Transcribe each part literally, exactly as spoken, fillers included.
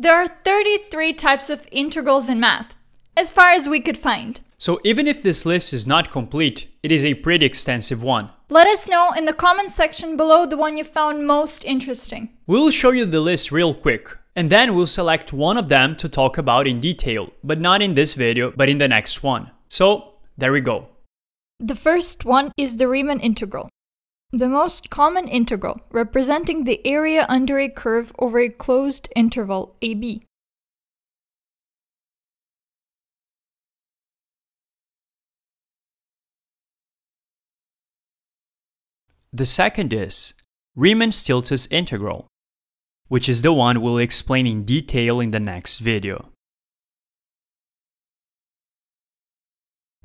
There are thirty-three types of integrals in math, as far as we could find. So even if this list is not complete, it is a pretty extensive one. Let us know in the comments section below the one you found most interesting. We'll show you the list real quick, and then we'll select one of them to talk about in detail, but not in this video, but in the next one. So, there we go. The first one is the Riemann integral. The most common integral, representing the area under a curve over a closed interval A B. The second is Riemann-Stieltjes integral, which is the one we'll explain in detail in the next video.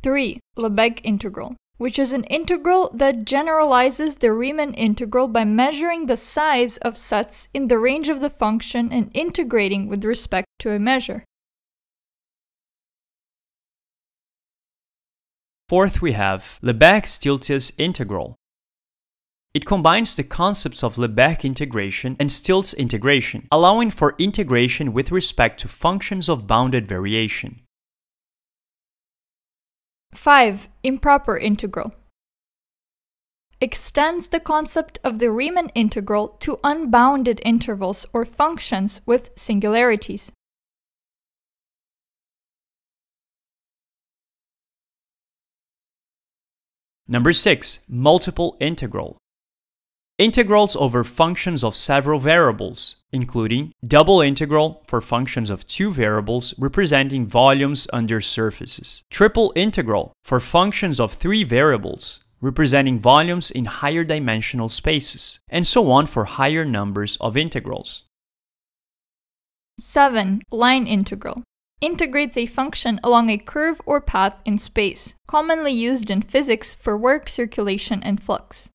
three. Lebesgue integral, which is an integral that generalizes the Riemann integral by measuring the size of sets in the range of the function and integrating with respect to a measure. Fourth, we have Lebesgue-Stieltjes integral. It combines the concepts of Lebesgue integration and Stieltjes integration, allowing for integration with respect to functions of bounded variation. five. Improper integral. Extends the concept of the Riemann integral to unbounded intervals or functions with singularities. Number six. Multiple integral. Integrals over functions of several variables, including double integral for functions of two variables representing volumes under surfaces, triple integral for functions of three variables representing volumes in higher dimensional spaces, and so on for higher numbers of integrals. seven. Line integral. Integrates a function along a curve or path in space, commonly used in physics for work, circulation, and flux.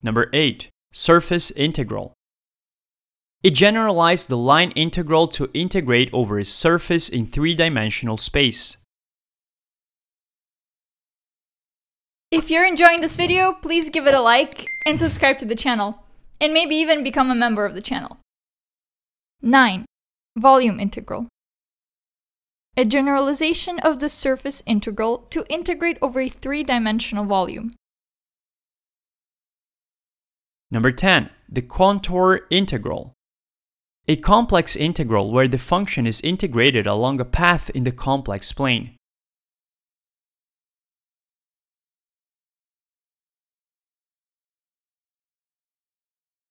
Number eight. Surface integral. It generalized the line integral to integrate over a surface in three-dimensional space. If you're enjoying this video, please give it a like and subscribe to the channel, and maybe even become a member of the channel. nine. Volume integral. A generalization of the surface integral to integrate over a three-dimensional volume. Number ten. The contour integral. A complex integral where the function is integrated along a path in the complex plane.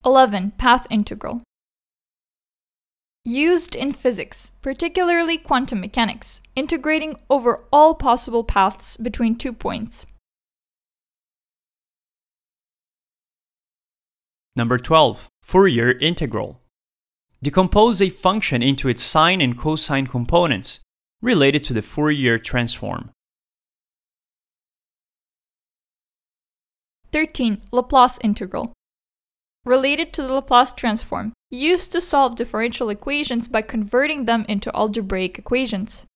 eleven. Path integral. Used in physics, particularly quantum mechanics, integrating over all possible paths between two points. Number twelve. Fourier integral. Decompose a function into its sine and cosine components, related to the Fourier transform. thirteen. Laplace integral. Related to the Laplace transform, used to solve differential equations by converting them into algebraic equations.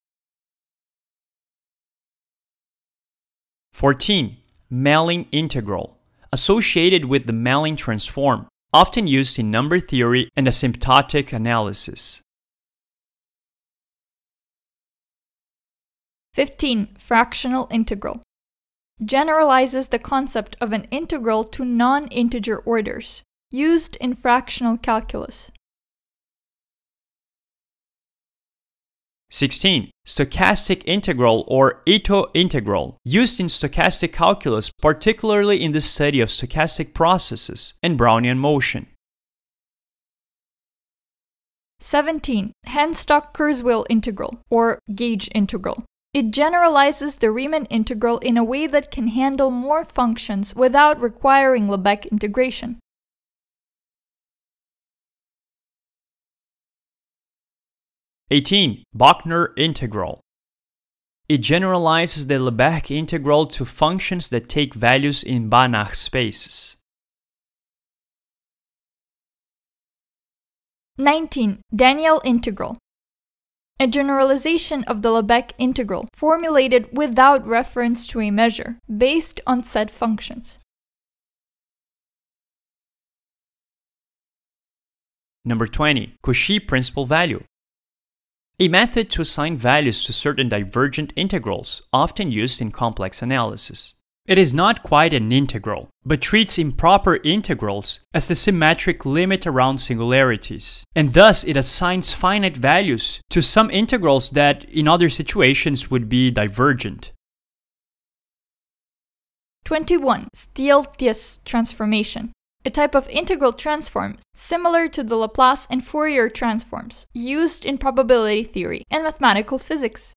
fourteen. Mellin integral. Associated with the Mellin transform, often used in number theory and asymptotic analysis. fifteen. Fractional integral. Generalizes the concept of an integral to non-integer orders, used in fractional calculus. sixteen. Stochastic integral or Itô integral, used in stochastic calculus, particularly in the study of stochastic processes and Brownian motion. seventeen. Henstock-Kurzweil integral or gauge integral. It generalizes the Riemann integral in a way that can handle more functions without requiring Lebesgue integration. eighteen. Bochner integral. It generalizes the Lebesgue integral to functions that take values in Banach spaces. nineteen. Daniell integral. A generalization of the Lebesgue integral, formulated without reference to a measure, based on said functions. Number twenty. Cauchy principal value. A method to assign values to certain divergent integrals, often used in complex analysis. It is not quite an integral, but treats improper integrals as the symmetric limit around singularities, and thus it assigns finite values to some integrals that, in other situations, would be divergent. twenty-one. Stieltjes transformation. A type of integral transform similar to the Laplace and Fourier transforms used in probability theory and mathematical physics.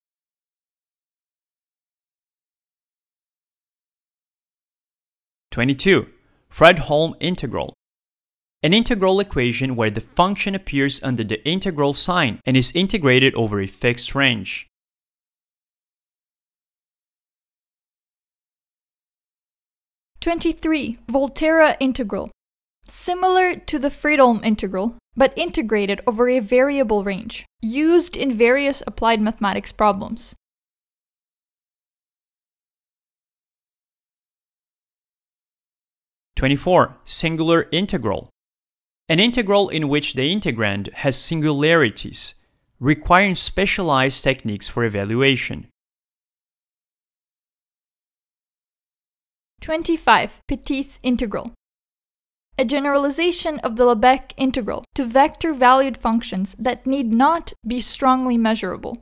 twenty-two. Fredholm integral. An integral equation where the function appears under the integral sign and is integrated over a fixed range. twenty-three. Volterra integral. Similar to the Fredholm integral, but integrated over a variable range, used in various applied mathematics problems. twenty-four. Singular integral. An integral in which the integrand has singularities, requiring specialized techniques for evaluation. twenty-five. Pettis integral. A generalization of the Lebesgue integral to vector-valued functions that need not be strongly measurable.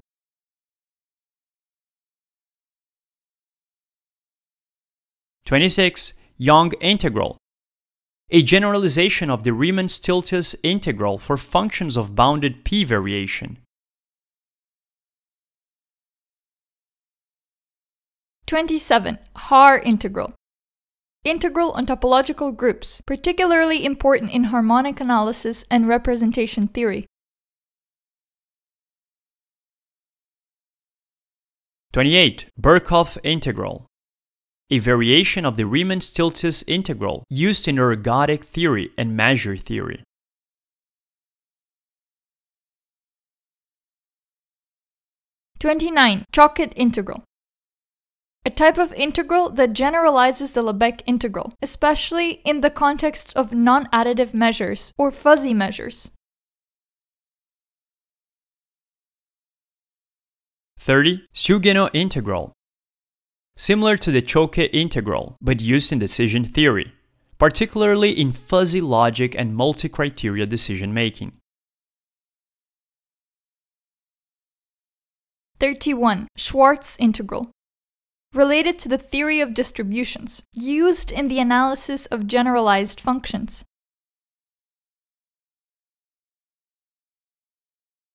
twenty-six. Young integral. A generalization of the Riemann-Stieltjes integral for functions of bounded p variation. twenty-seven. Haar integral. Integral on topological groups, particularly important in harmonic analysis and representation theory. twenty-eight. Birkhoff integral. A variation of the Riemann-Stieltjes integral used in ergodic theory and measure theory. twenty-nine. Choquet integral. A type of integral that generalizes the Lebesgue integral, especially in the context of non-additive measures or fuzzy measures. thirty. Sugeno integral. Similar to the Choquet integral, but used in decision theory, particularly in fuzzy logic and multi-criteria decision-making. thirty-one. Schwartz integral. Related to the theory of distributions, used in the analysis of generalized functions.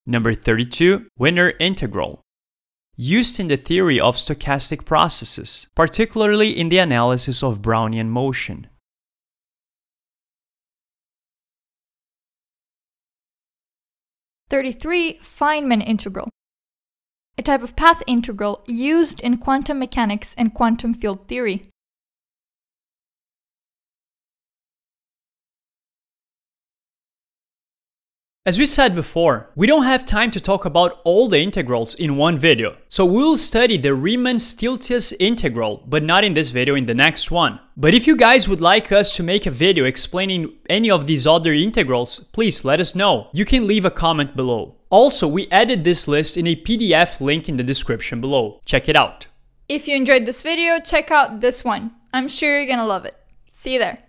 Number thirty-two. Wiener integral. Used in the theory of stochastic processes, particularly in the analysis of Brownian motion. thirty-three. Feynman integral. A type of path integral used in quantum mechanics and quantum field theory. As we said before, we don't have time to talk about all the integrals in one video, so we'll study the Riemann-Stieltjes integral, but not in this video, in the next one. But if you guys would like us to make a video explaining any of these other integrals, please let us know. You can leave a comment below. Also, we added this list in a P D F link in the description below. Check it out. If you enjoyed this video, check out this one. I'm sure you're gonna love it. See you there.